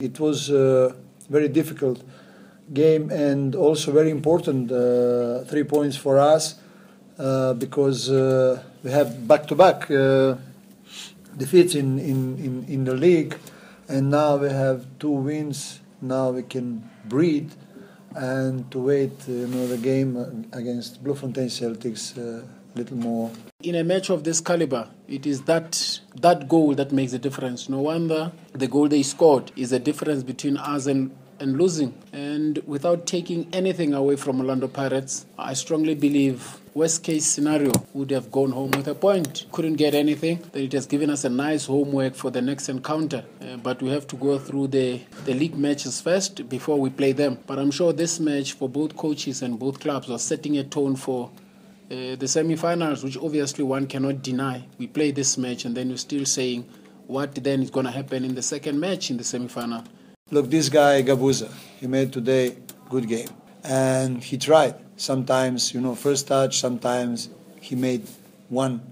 It was a very difficult game and also very important 3 points for us because we have back-to-back defeats in the league, and now we have 2 wins. Now we can breathe and to wait the game against Bloemfontein Celtics a little more. In a match of this caliber, it is that goal that makes the difference. No wonder the goal they scored is the difference between us and losing. And without taking anything away from Orlando Pirates, I strongly believe worst case scenario would have gone home with a point. Couldn't get anything, but it has given us a nice homework for the next encounter. But we have to go through the league matches first before we play them. But I'm sure this match for both coaches and both clubs was setting a tone for the semi-finals, which obviously one cannot deny. We play this match and then you're still saying what then is going to happen in the second match in the semi-final. Look, this guy Gabuza, he made today good game, and he tried. Sometimes, first touch. Sometimes he made one,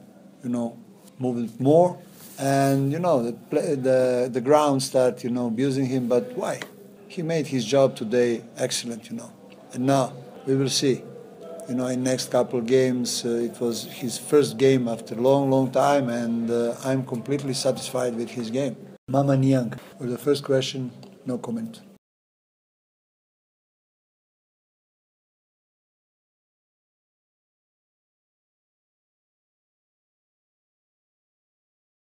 movement more, and the ground start, abusing him. But why? He made his job today excellent, And now we will see, in next couple of games. It was his first game after a long, long time, and I'm completely satisfied with his game. Mama Nyang. For the first question, no comment.